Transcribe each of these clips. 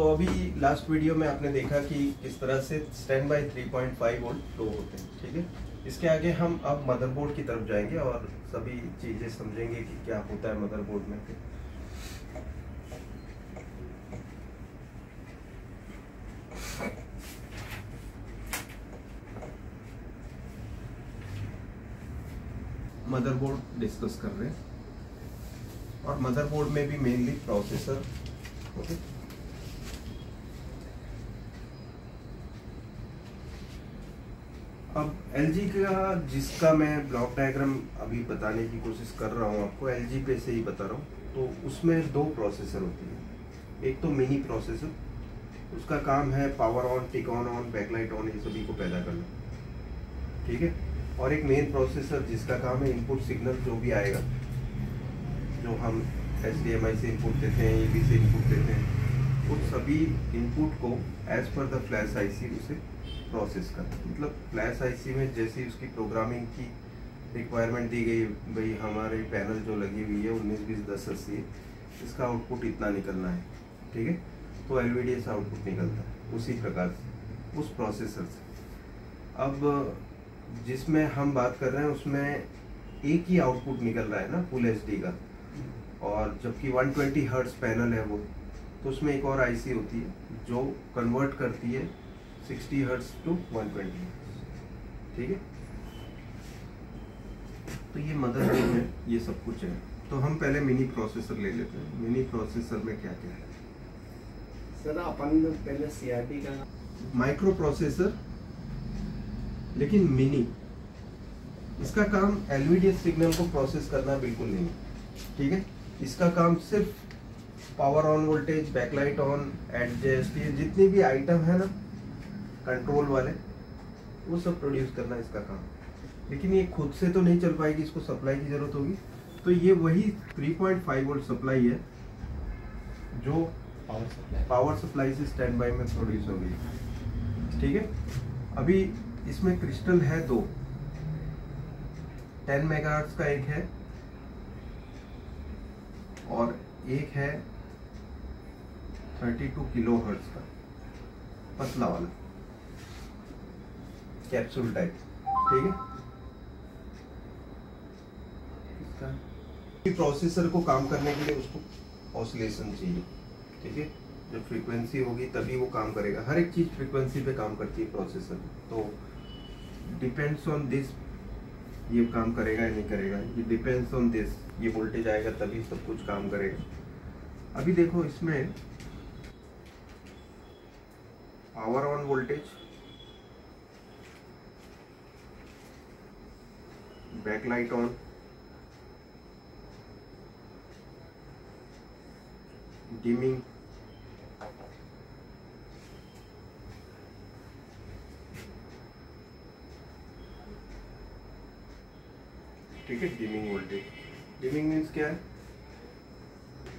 तो अभी last video में आपने देखा कि किस तरह से स्टैंड बाई 3.5 वोल्ट फ्लो होते हैं, ठीक है। इसके आगे हम अब मदरबोर्ड की तरफ जाएंगे और सभी चीज़ें समझेंगे कि क्या होता है मदरबोर्ड में। मदरबोर्ड डिस्कस कर रहे हैं और मदरबोर्ड में भी मेनली प्रोसेसर, ओके, अब LG का जिसका मैं ब्लॉक डायग्राम अभी बताने की कोशिश कर रहा हूँ आपको, LG पे से ही बता रहा हूँ। तो उसमें दो प्रोसेसर होती है, एक तो मिनी प्रोसेसर, उसका काम है power on, tcon on, backlight on, ये सभी को पैदा करना, ठीक है। और एक मेन प्रोसेसर जिसका काम है इनपुट सिग्नल जो भी आएगा, जो हम HDMI से इनपुट देते हैं, EB से इनपुट देते हैं, उन सभी इनपुट को एज पर द फ्लैश IC उसे प्रोसेस करते हैं। मतलब फ्लैश IC में जैसी उसकी प्रोग्रामिंग की रिक्वायरमेंट दी गई, भाई हमारे पैनल जो लगी हुई है 19-20-10-80, इसका आउटपुट इतना निकलना है, ठीक है, तो LVDS आउटपुट निकलता है उसी प्रकार से, उस प्रोसेसर से। अब जिसमें हम बात कर रहे हैं उसमें एक ही आउटपुट निकल रहा है ना फुल HD का, और जबकि 120 हर्ट्ज पैनल है वो, तो उसमें एक और IC होती है जो कन्वर्ट करती है 60 हर्ट्ज टू 120, ठीक है। तो ये मदरबोर्ड में ये सब कुछ है। तो हम पहले मिनी प्रोसेसर ले लेते हैं। मिनी प्रोसेसर में क्या क्या है सर? अपन पहले CRT का माइक्रो प्रोसेसर, लेकिन मिनी, इसका काम LVDS सिग्नल को प्रोसेस करना बिल्कुल नहीं, ठीक है। इसका काम सिर्फ power on voltage, backlight on, adjust, जितने भी आइटम है ना कंट्रोल वाले, वो सब प्रोड्यूस करना इसका काम। लेकिन ये खुद से तो नहीं चल पाएगी, इसको सप्लाई की ज़रूरत होगी। तो ये वही 3.5 वोल्ट सप्लाई है जो पावर सप्लाई से स्टैंड बाई में प्रोड्यूस हो गई, ठीक है। अभी इसमें क्रिस्टल है दो, 10 मेगाहर्ट्ज का एक है और एक है 32 किलोहर्ट्ज का पतला वाला कैप्सूल टाइप, ठीक है। इसका प्रोसेसर को काम करने के लिए उसको ऑसिलेशन चाहिए, ठीक है। जब फ्रीक्वेंसी होगी तभी वो काम करेगा। हर एक चीज़ फ्रीक्वेंसी पे काम करती है प्रोसेसर, तो डिपेंड्स ऑन दिस ये काम करेगा या नहीं करेगा, ये डिपेंड्स ऑन दिस, ये वोल्टेज आएगा तभी सब कुछ काम करेगा। अभी देखो इसमें power on voltage, backlight on, dimming, ठीक है, डिमिंग वोल्टेज। डिमिंग मीन्स क्या है?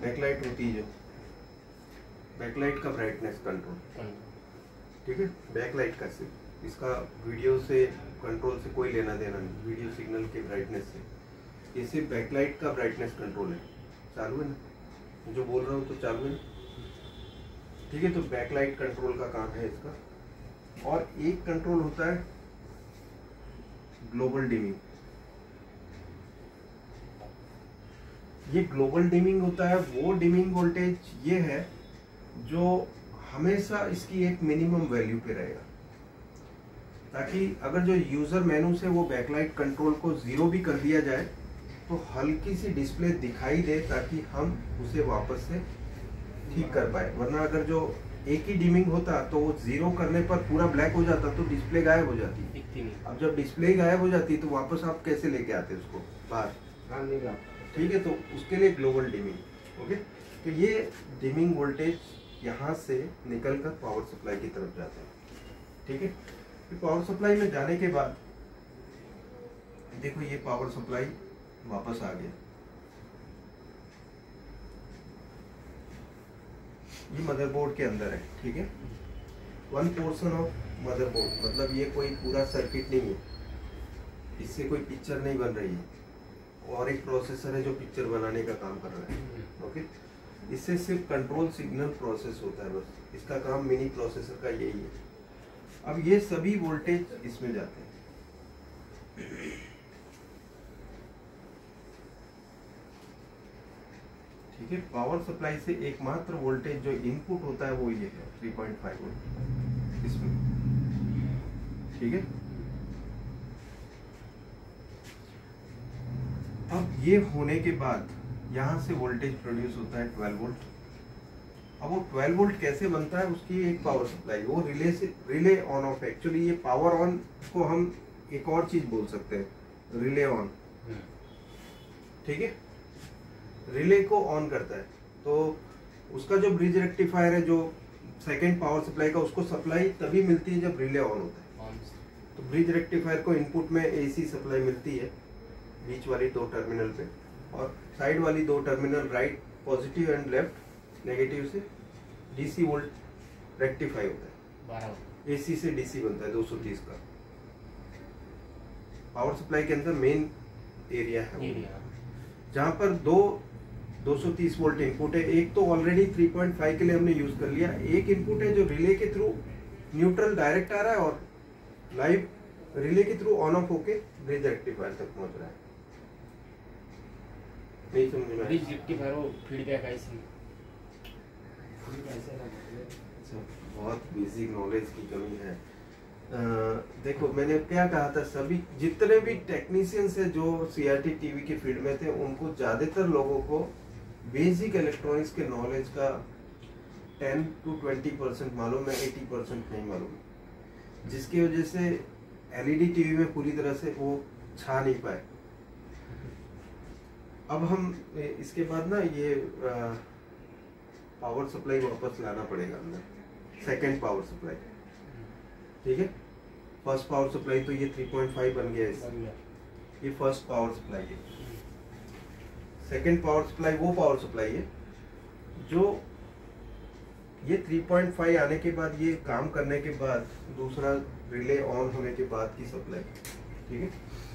बैकलाइट होती है जो, बैकलाइट का ब्राइटनेस कंट्रोल, ठीक है। बैकलाइट का सिर्फ, इसका वीडियो से कंट्रोल से कोई लेना देना नहीं, वीडियो सिग्नल के ब्राइटनेस से, ये सिर्फ बैकलाइट का ब्राइटनेस कंट्रोल है। चालू है ना जो बोल रहा हूँ, तो चालू है ना, ठीक है। तो बैकलाइट कंट्रोल का काम है इसका। और एक कंट्रोल होता है ग्लोबल डिमिंग। ये ग्लोबल डिमिंग होता है, वो डिमिंग वोल्टेज ये है जो हमेशा इसकी एक मिनिमम वैल्यू पे रहेगा, ताकि अगर जो यूज़र मेनू से वो बैकलाइट कंट्रोल को ज़ीरो भी कर दिया जाए तो हल्की सी डिस्प्ले दिखाई दे, ताकि हम उसे वापस से ठीक कर पाए। वरना अगर जो एक ही डिमिंग होता तो वो ज़ीरो करने पर पूरा ब्लैक हो जाता, तो डिस्प्ले गायब हो जाती, दिखती नहीं। अब जब डिस्प्ले गायब हो जाती तो वापस आप कैसे लेके आते उसको बाहर, ठीक है। तो उसके लिए ग्लोबल डिमिंग, ओके। तो ये डिमिंग वोल्टेज यहाँ से निकल कर पावर सप्लाई की तरफ जाता है, ठीक है। तो पावर सप्लाई में जाने के बाद देखो ये पावर सप्लाई वापस आ गया, ये मदरबोर्ड के अंदर है, ठीक है। वन पोर्शन ऑफ मदरबोर्ड, मतलब ये कोई पूरा सर्किट नहीं है, इससे कोई पिक्चर नहीं बन रही है, और एक प्रोसेसर है जो पिक्चर बनाने का काम कर रहा है, ओके। इससे सिर्फ कंट्रोल सिग्नल प्रोसेस होता है बस, इसका काम मिनी प्रोसेसर का यही है। अब ये सभी वोल्टेज इसमें जाते हैं, ठीक है। पावर सप्लाई से एकमात्र वोल्टेज जो इनपुट होता है वो ये है 3.5 वोल्ट इसमें, ठीक है। अब ये होने के बाद यहाँ से वोल्टेज प्रोड्यूस होता है 12 वोल्ट। अब वो 12 वोल्ट कैसे बनता है, उसकी एक पावर सप्लाई, वो रिले से, रिले ऑन ऑफ, एक्चुअली ये पावर ऑन को हम एक और चीज बोल सकते हैं, रिले ऑन, ठीक है। रिले को ऑन करता है तो उसका जो ब्रिज रेक्टिफायर है, जो सेकेंड पावर सप्लाई का, उसको सप्लाई तभी मिलती है जब रिले ऑन होता है। तो ब्रिज रेक्टिफायर को इनपुट में AC सप्लाई मिलती है बीच वाली 2 टर्मिनल पे, और साइड वाली 2 terminal right positive and left negative से DC वोल्ट रेक्टिफाई होता है, AC से DC बनता है 230 का। पावर सप्लाई के अंदर मेन एरिया है जहाँ पर दो 230 वोल्ट इनपुट है, एक तो ऑलरेडी 3.5 के लिए हमने यूज कर लिया, एक इनपुट है जो रिले के थ्रू न्यूट्रल डायरेक्ट आ रहा है और लाइव रिले के थ्रू ऑन ऑफ होके ब्रिज रेक्टिफायर तक पहुंच रहा है। नहीं समझ में ब्रिज रेक्टिफायर वो फीडबैक आईसी कैसे लगा, बहुत बेसिक नॉलेज की कमी है। देखो मैंने क्या कहा था, सभी जितने भी टेक्नीशियंस हैं जो CRT TV के फील्ड में थे, उनको ज़्यादातर लोगों को बेसिक इलेक्ट्रॉनिक्स के नॉलेज का 10 to 20% मालूम है, 80% नहीं मालूम, जिसकी वजह से LED TV में पूरी तरह से वो छा नहीं पाए। अब हम इसके बाद ना ये पावर सप्लाई वापस लाना पड़ेगा हमें, सेकेंड पावर सप्लाई, ठीक है। फर्स्ट पावर सप्लाई तो ये 3.5 बन गया है, ये फर्स्ट पावर सप्लाई है। सेकेंड पावर सप्लाई वो पावर सप्लाई है जो ये 3.5 आने के बाद, ये काम करने के बाद, दूसरा रिले ऑन होने के बाद की सप्लाई, ठीक है।